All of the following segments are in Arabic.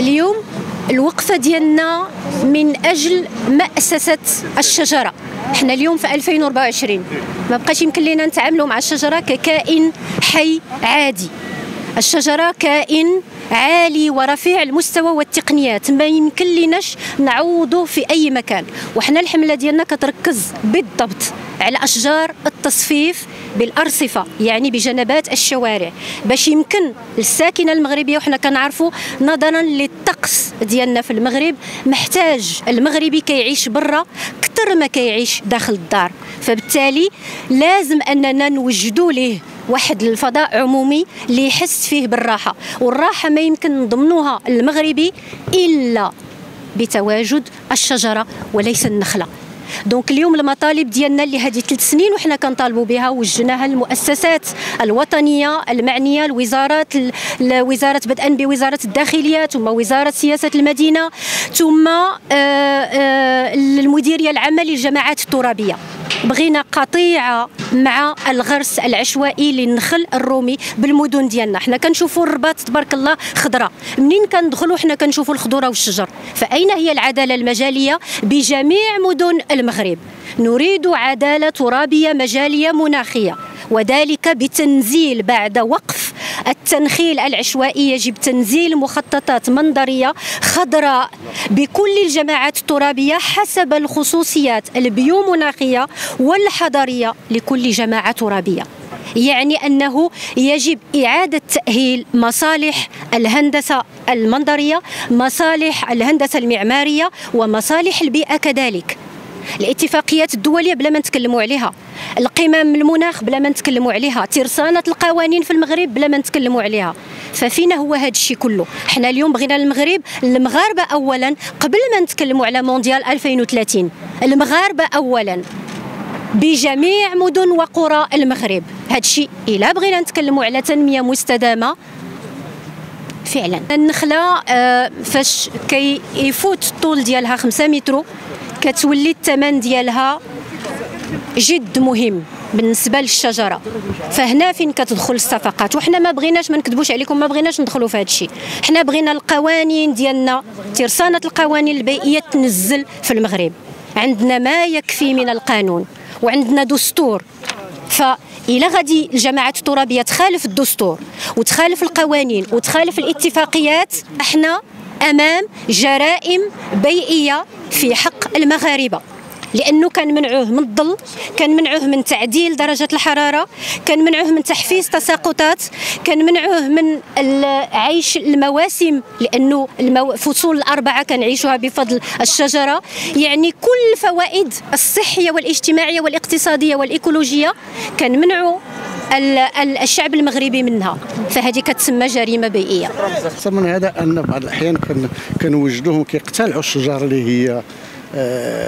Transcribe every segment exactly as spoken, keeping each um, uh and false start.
اليوم الوقفة ديالنا من أجل مأسسة الشجرة. احنا اليوم في ألفين وأربعة وعشرين ما بقاش يمكن لنا نتعاملوا مع الشجرة ككائن حي عادي. الشجرة كائن عالي ورفيع المستوى والتقنيات، ما يمكن لناش نعوضه في أي مكان. وحنا الحملة ديالنا كتركز بالضبط على أشجار التصفيف بالأرصفة، يعني بجنبات الشوارع، باش يمكن للساكنة المغربية، وحنا كنعرفوا نظرا للطقس ديالنا في المغرب محتاج المغربي كيعيش برا أكثر ما كيعيش داخل الدار، فبالتالي لازم أننا نوجدوا ليه واحد الفضاء عمومي اللي يحس فيه بالراحة. والراحة ما يمكن نضمنوها المغربي إلا بتواجد الشجرة وليس النخلة. دونك اليوم المطالب ديالنا اللي هذه ثلاث سنين وحنا كنطالبوا بها وجهناها المؤسسات الوطنيه المعنيه، الوزارات، وزاره بدءا بوزاره الداخليه ثم وزاره سياسه المدينه ثم آآ آآ المديريه العامه للجماعات الترابيه. بغينا قطيعه مع الغرس العشوائي للنخل الرومي بالمدن ديالنا. حنا كنشوفوا الرباط تبارك الله خضراء، منين كندخلوا حنا كنشوفوا الخضره والشجر، فاين هي العداله المجاليه بجميع مدن المغرب؟ نريد عداله ترابيه مجاليه مناخيه، وذلك بتنزيل بعد وقف التنخيل العشوائي. يجب تنزيل مخططات منظرية خضراء بكل الجماعات الترابية حسب الخصوصيات البيومناخية والحضرية لكل جماعة ترابية، يعني أنه يجب إعادة تأهيل مصالح الهندسة المنظرية، مصالح الهندسة المعمارية، ومصالح البيئة كذلك. الاتفاقيات الدولية بلا ما نتكلموا عليها، القمم المناخ بلا ما نتكلموا عليها، ترسانة القوانين في المغرب بلا ما نتكلموا عليها. ففينا هو هذا الشيء كله؟ حنا اليوم بغينا المغرب، المغاربة أولا قبل ما نتكلموا على مونديال ألفين وثلاثين، المغاربة أولا بجميع مدن وقرى المغرب. هذا الشيء إلا بغينا نتكلموا على تنمية مستدامة فعلا. النخلة فاش كي يفوت الطول ديالها خمسة متر كتولي الثمن ديالها جد مهم بالنسبه للشجره، فهنا فين كتدخل الصفقات. وحنا ما بغيناش، ما نكذبوش عليكم، ما بغيناش ندخلوا في هذا الشيء. حنا بغينا القوانين ديالنا، ترسانه القوانين البيئيه تنزل في المغرب. عندنا ما يكفي من القانون وعندنا دستور، فإلا غادي الجماعات الترابيه تخالف الدستور وتخالف القوانين وتخالف الاتفاقيات، احنا امام جرائم بيئيه في حق المغاربه، لانه كان منعوه من الظل، كان منعوه من تعديل درجه الحراره، كان منعوه من تحفيز تساقطات، كان منعوه من عيش المواسم، لانه فصول الاربعه كنعيشوها بفضل الشجره، يعني كل الفوائد الصحيه والاجتماعيه والاقتصاديه والايكولوجيه كان منعوا الشعب المغربي منها، فهذه كتسمى جريمه بيئيه. من هذا ان بعض الاحيان كنوجدوهم كيقتلعوا الشجر اللي هي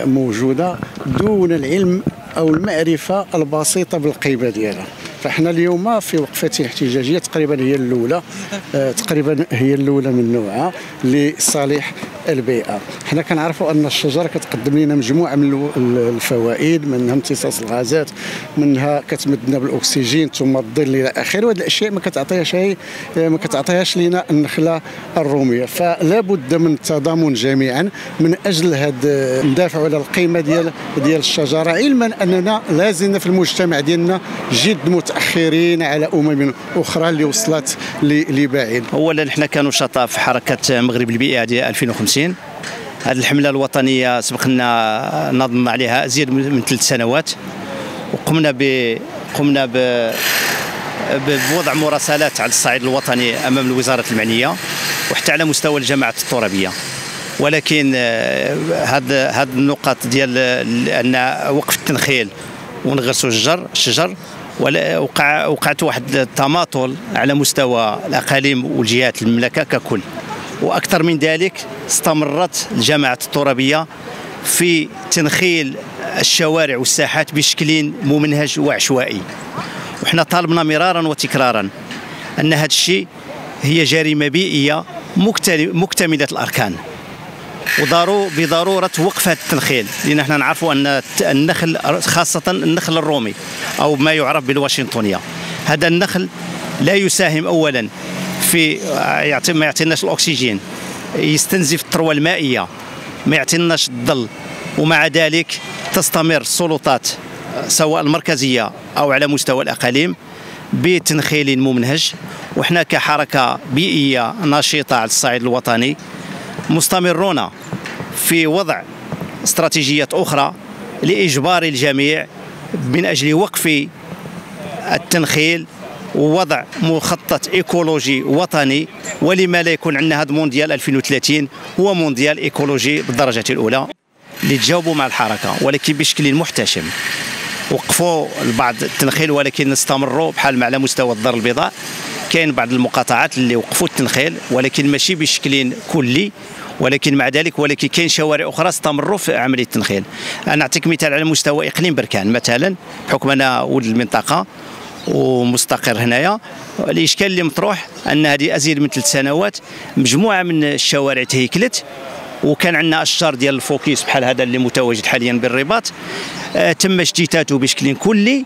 موجوده دون العلم او المعرفه البسيطه بالقيمه ديالها. فاحنا اليوم في وقفه احتجاجيه تقريبا هي الاولى تقريبا هي الاولى من نوعها لصالح البيئه. حنا كنعرفوا ان الشجره كتقدم لنا مجموعه من الفوائد، منها امتصاص الغازات، منها كتمدنا بالاكسجين ثم الظل الى اخره، وهذه الاشياء ما كتعطيهاش هي ما كتعطيهاش لنا النخله الروميه. فلا بد من التضامن جميعا من اجل هذا، ندافعوا على القيمه ديال ديال الشجره، علما اننا لازلنا في المجتمع ديالنا جد متاخرين على امم اخرى اللي وصلت لبعيد. اولا حنا كانوا شطاف في حركه المغرب البيئيه ديال ألفين وخمسين. هذه الحملة الوطنية سبقنا نظمنا عليها أزيد من ثلاث سنوات، وقمنا ب قمنا ب بوضع مراسلات على الصعيد الوطني أمام الوزارة المعنية وحتى على مستوى الجماعة الترابية. ولكن هاد هاد النقط ديال أن وقف التنخيل ونغرسوا الشجر الشجر وقع وقعت واحد التماطل على مستوى الأقاليم والجهات المملكة ككل. وأكثر من ذلك استمرت الجماعة الترابية في تنخيل الشوارع والساحات بشكل ممنهج وعشوائي، وحنا طالبنا مرارا وتكرارا أن هذا الشيء هي جريمة بيئية مكتملة الأركان وضرورة بضرورة وقف هذا التنخيل. لأن احنا نعرفوا أن النخل خاصة النخل الرومي أو ما يعرف بالواشنطونية، هذا النخل لا يساهم أولا في ما يعطيناش الأكسجين يستنزف الثروه المائيه، ما يعطيناش الظل. ومع ذلك تستمر السلطات سواء المركزيه او على مستوى الاقاليم بتنخيل ممنهج، وحنا كحركه بيئيه نشيطه على الصعيد الوطني مستمرون في وضع استراتيجيات اخرى لاجبار الجميع من اجل وقف التنخيل ووضع مخطط ايكولوجي وطني. ولما لا يكون عندنا هذا مونديال ألفين وثلاثين هو مونديال ايكولوجي بالدرجه الاولى اللي تجاوبوا مع الحركه، ولكن بشكل محتشم. وقفوا البعض التنخيل ولكن استمروا بحال ما على مستوى الدار البيضاء كاين بعض المقاطعات اللي وقفوا التنخيل ولكن ماشي بشكل كلي، ولكن مع ذلك ولكن كاين شوارع اخرى استمروا في عمليه التنخيل. انا نعطيك مثال على مستوى اقليم بركان مثلا، بحكم انا ولد المنطقه ومستقر هنايا. الاشكال اللي مطروح ان هذه ازيد من ثلاث سنوات مجموعه من الشوارع تهيكلت، وكان عندنا اشجار ديال الفوكيس بحال هذا اللي متواجد حاليا بالرباط آه تم اجتثاثه بشكل كلي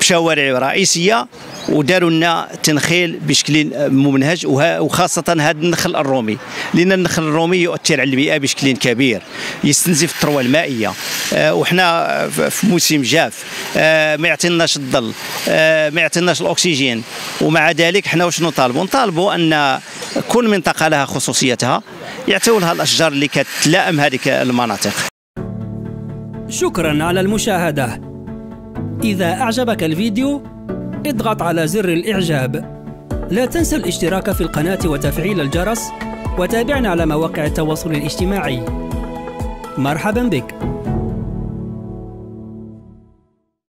بشوارع رئيسيه، وداروا لنا تنخيل بشكل ممنهج، وخاصه هذا النخل الرومي، لان النخل الرومي يؤثر على البيئه بشكل كبير، يستنزف الثروه المائيه، آه وحنا في موسم جاف، آه ما يعطيناش الظل، آه ما يعطيناش الاكسجين. ومع ذلك حنا واش نطالبوا؟ نطالبوا ان كل منطقه لها خصوصيتها، يعطيو لها الاشجار اللي كتلائم هذيك المناطق. شكرا على المشاهده. إذا أعجبك الفيديو اضغط على زر الإعجاب، لا تنسى الاشتراك في القناة وتفعيل الجرس، وتابعنا على مواقع التواصل الاجتماعي. مرحبا بك.